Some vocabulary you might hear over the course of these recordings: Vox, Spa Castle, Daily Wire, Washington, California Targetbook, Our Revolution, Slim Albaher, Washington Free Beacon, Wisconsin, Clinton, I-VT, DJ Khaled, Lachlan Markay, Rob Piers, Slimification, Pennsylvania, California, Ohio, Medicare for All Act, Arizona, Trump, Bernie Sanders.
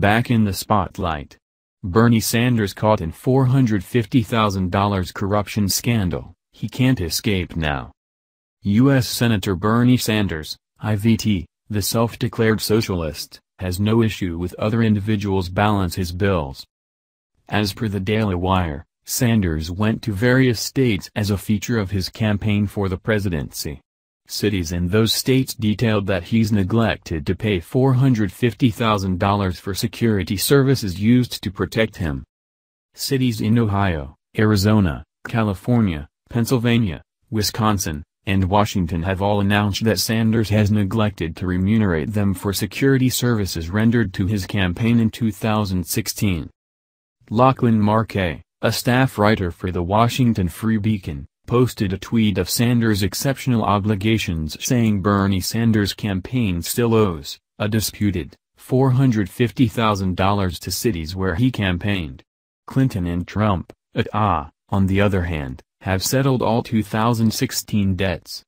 back in the spotlight. Bernie Sanders caught in $450,000 corruption scandal, he can't escape now. U.S. Senator Bernie Sanders, IVT, the self-declared socialist, has no issue with other individuals balance his bills. As per the Daily Wire, Sanders went to various states as a feature of his campaign for the presidency. Cities in those states detailed that he's neglected to pay $450,000 for security services used to protect him. Cities in Ohio, Arizona, California, Pennsylvania, Wisconsin, and Washington have all announced that Sanders has neglected to remunerate them for security services rendered to his campaign in 2016. Lachlan Markay, a staff writer for the Washington Free Beacon, posted a tweet of Sanders' exceptional obligations saying Bernie Sanders' campaign still owes, a disputed, $450,000 to cities where he campaigned. Clinton and Trump, on the other hand, have settled all 2016 debts.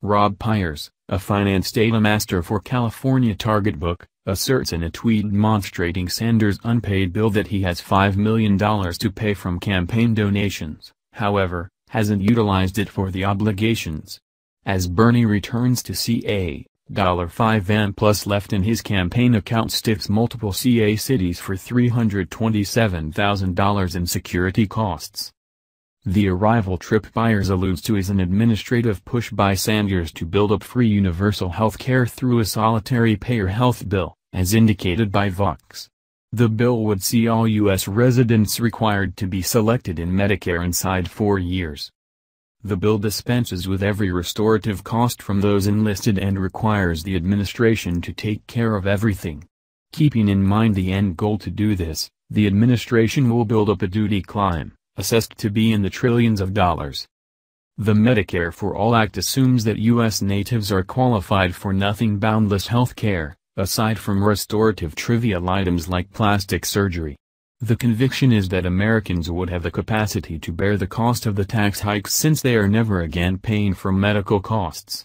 Rob Piers, a finance data master for California Targetbook, asserts in a tweet demonstrating Sanders' unpaid bill that he has $5 million to pay from campaign donations, however, hasn't utilized it for the obligations. As Bernie returns to CA, $5M plus left in his campaign account stiffs multiple CA cities for $327,000 in security costs. The arrival trip Piers alludes to is an administrative push by Sanders to build up free universal health care through a solitary payer health bill, as indicated by Vox. The bill would see all U.S. residents required to be selected in Medicare inside 4 years. The bill dispenses with every restorative cost from those enlisted and requires the administration to take care of everything. Keeping in mind the end goal to do this, the administration will build up a duty climb, assessed to be in the trillions of dollars. The Medicare for All Act assumes that U.S. natives are qualified for nothing boundless health care, aside from restorative trivial items like plastic surgery. The conviction is that Americans would have the capacity to bear the cost of the tax hikes since they are never again paying for medical costs.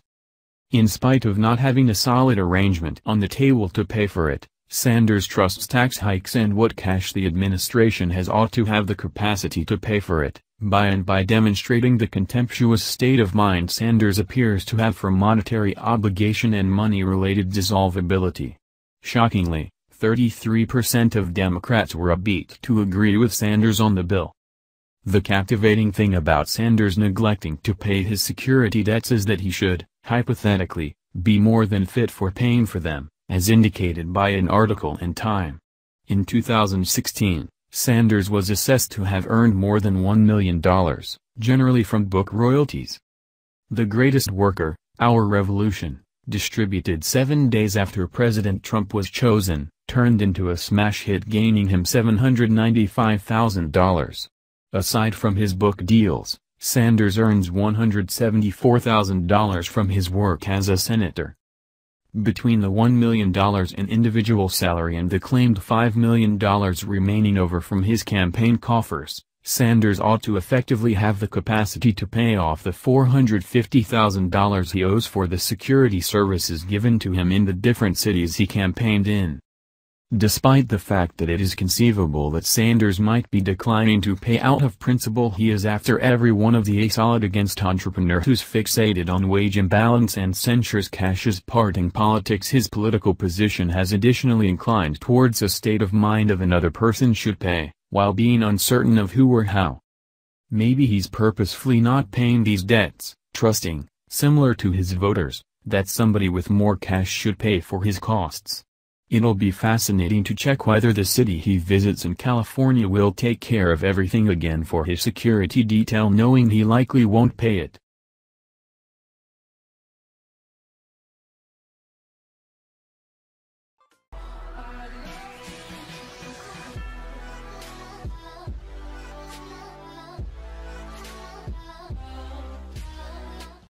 In spite of not having a solid arrangement on the table to pay for it, Sanders trusts tax hikes and what cash the administration has ought to have the capacity to pay for it, by demonstrating the contemptuous state of mind Sanders appears to have for monetary obligation and money-related dissolvability. Shockingly, 33% of Democrats were upbeat to agree with Sanders on the bill. The captivating thing about Sanders neglecting to pay his security debts is that he should, hypothetically, be more than fit for paying for them, as indicated by an article in Time. In 2016, Sanders was assessed to have earned more than $1 million, generally from book royalties. The Greatest Worker, Our Revolution, distributed 7 days after President Trump was chosen, turned into a smash hit, gaining him $795,000. Aside from his book deals, Sanders earns $174,000 from his work as a senator. Between the $1 million in individual salary and the claimed $5 million remaining over from his campaign coffers, Sanders ought to effectively have the capacity to pay off the $450,000 he owes for the security services given to him in the different cities he campaigned in. Despite the fact that it is conceivable that Sanders might be declining to pay out of principle, he is after every one of the solid against entrepreneur who's fixated on wage imbalance and censures cash's parting politics. His political position has additionally inclined towards a state of mind of another person should pay, while being uncertain of who or how. Maybe he's purposefully not paying these debts, trusting, similar to his voters, that somebody with more cash should pay for his costs. It'll be fascinating to check whether the city he visits in California will take care of everything again for his security detail, knowing he likely won't pay it.